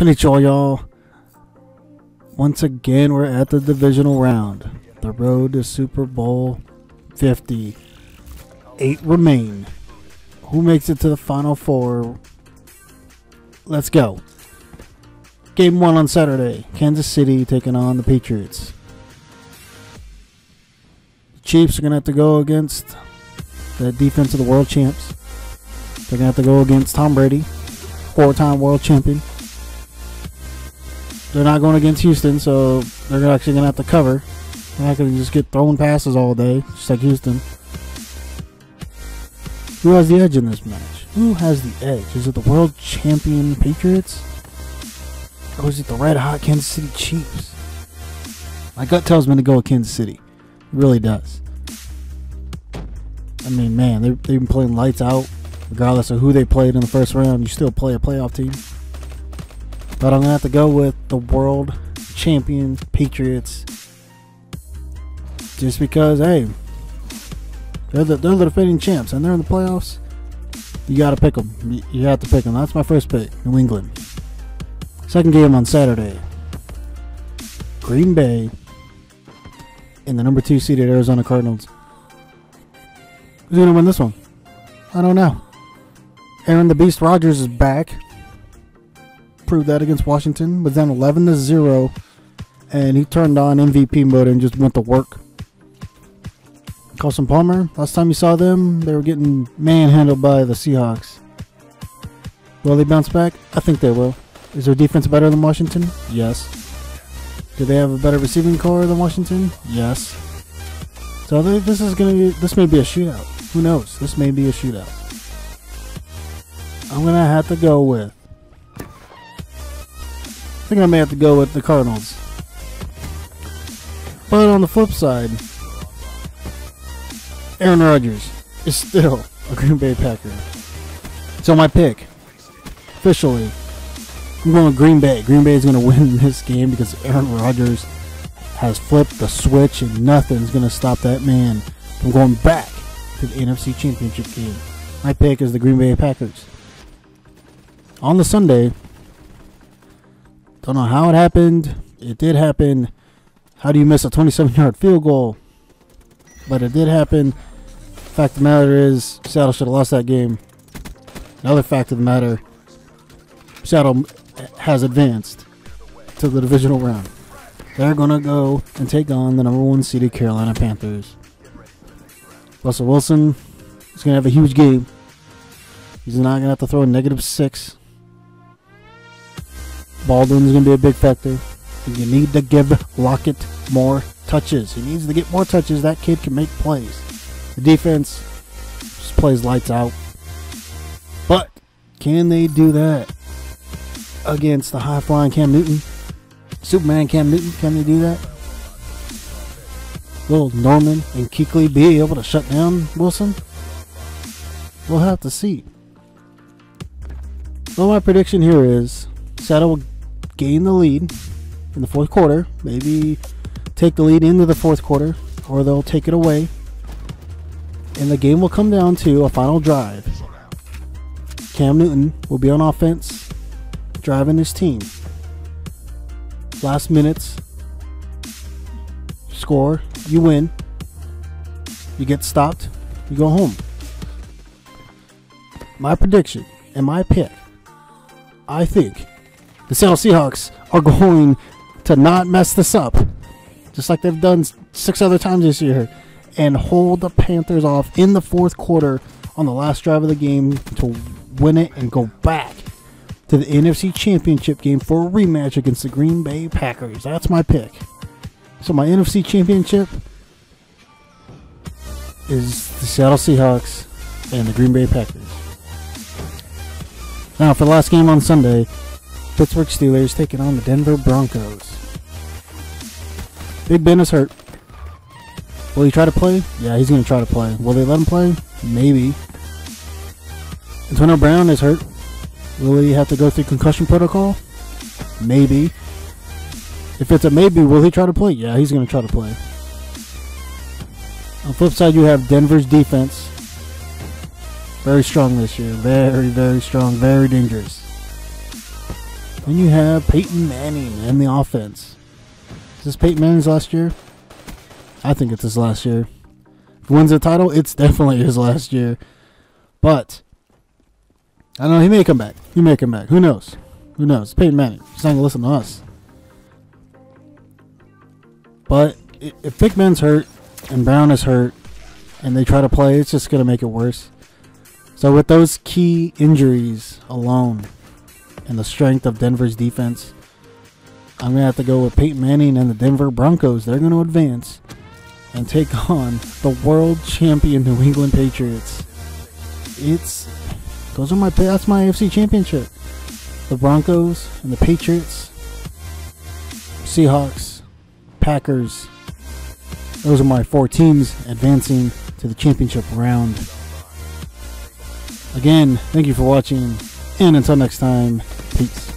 Can it all, y'all? Once again, we're at the divisional round. The road to Super Bowl 50. 8 remain. Who makes it to the Final Four? Let's go. Game 1 on Saturday. Kansas City taking on the Patriots. The Chiefs are going to have to go against the defense of the world champs. They're going to have to go against Tom Brady, 4-time world champion. They're not going against Houston, so they're actually going to have to cover. They're not going to just get thrown passes all day, just like Houston. Who has the edge in this match? Who has the edge? Is it the world champion Patriots? Or is it the red-hot Kansas City Chiefs? My gut tells me to go with Kansas City. It really does. I mean, man, they've been playing lights out. Regardless of who they played in the first round, you still play a playoff team. But I'm going to have to go with the world champion Patriots. Just because, hey, they're the defending champs and they're in the playoffs. You got to pick them. You have to pick them. That's my first pick, New England. Second game on Saturday. Green Bay and the number 2 seeded Arizona Cardinals. Who's going to win this one? I don't know. Aaron the Beast Rodgers is back. Proved that against Washington, was down 11-0, and he turned on MVP mode and just went to work. Carson Palmer, last time you saw them, they were getting manhandled by the Seahawks. Will they bounce back? I think they will. Is their defense better than Washington? Yes. Do they have a better receiving core than Washington? Yes. So this may be a shootout. Who knows? This may be a shootout. I'm gonna have to go with. I think I may have to go with the Cardinals. But on the flip side, Aaron Rodgers is still a Green Bay Packer. So my pick, officially, I'm going with Green Bay. Green Bay is going to win this game because Aaron Rodgers has flipped the switch and nothing's going to stop that man from going back to the NFC Championship game. My pick is the Green Bay Packers. On the Sunday, don't know how it happened. It did happen. How do you miss a 27-yard field goal? But it did happen. Fact of the matter is, Seattle should have lost that game. Another fact of the matter, Seattle has advanced to the divisional round. They're going to go and take on the number 1 seeded Carolina Panthers. Russell Wilson is going to have a huge game. He's not going to have to throw a -6. Baldwin's going to be a big factor. You need to give Lockett more touches. He needs to get more touches. That kid can make plays. The defense just plays lights out. But can they do that against the high-flying Cam Newton? Superman Cam Newton, can they do that? Will Norman and Kuechly be able to shut down Wilson? We'll have to see. So my prediction here is Seattle will gain the lead in the fourth quarter, maybe take the lead into the fourth quarter, or they'll take it away, and the game will come down to a final drive. Cam Newton will be on offense, driving his team. Last minutes, score, you win, you get stopped, you go home. My prediction and my pick, I think the Seattle Seahawks are going to not mess this up, just like they've done 6 other times this year, and hold the Panthers off in the fourth quarter on the last drive of the game to win it and go back to the NFC Championship game for a rematch against the Green Bay Packers. That's my pick. So my NFC Championship is the Seattle Seahawks and the Green Bay Packers. Now for the last game on Sunday, Pittsburgh Steelers taking on the Denver Broncos. Big Ben is hurt. Will he try to play? Yeah, he's going to try to play. Will they let him play? Maybe. Antonio Brown is hurt. Will he have to go through concussion protocol? Maybe. If it's a maybe, will he try to play? Yeah, he's going to try to play. On the flip side, you have Denver's defense. Very strong this year. Very, very strong. Very dangerous. Then you have Peyton Manning and the offense. Is this Peyton Manning's last year? I think it's his last year. If he wins the title, it's definitely his last year. But, I don't know, he may come back. He may come back. Who knows? Who knows? Peyton Manning. He's not going to listen to us. But if Big Ben's hurt and Brown is hurt and they try to play, it's just going to make it worse. So with those key injuries alone and the strength of Denver's defense, I'm going to have to go with Peyton Manning and the Denver Broncos. They're going to advance and take on the world champion New England Patriots. That's my AFC Championship. The Broncos and the Patriots, Seahawks, Packers. Those are my four teams advancing to the championship round. Again, thank you for watching, and until next time, peace.